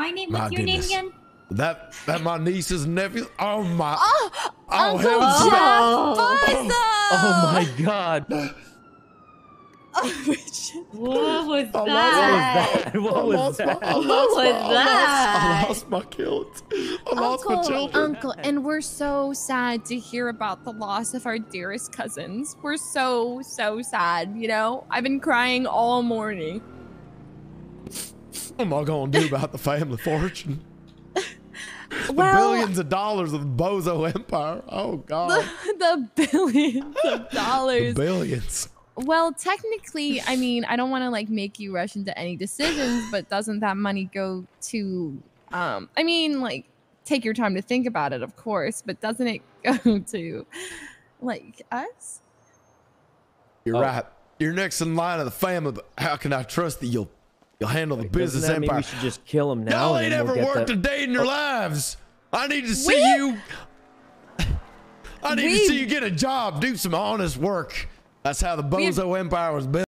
my name? What's your name again? That my niece's nephew. Oh my! Oh hell no! Bozo! Oh my God! What was that? What was that? What was that? I lost my kids. I lost my children. Uncle, and we're so sad to hear about the loss of our dearest cousins. We're so, so sad, you know? I've been crying all morning. What am I going to do about the family fortune? The billions of dollars of the Bozo Empire. Oh, God. The billions of dollars. The billions. Well, technically, I mean, I don't want to like make you rush into any decisions, but doesn't that money go to, I mean, like, take your time to think about it, of course, but doesn't it go to like us? You're right. You're next in line of the family, but how can I trust that you'll handle the business empire? Maybe we should just kill him now. Y'all ain't ever worked a day in your lives. I need to see you. I need to see you get a job, do some honest work. That's how the Bozo Empire was built.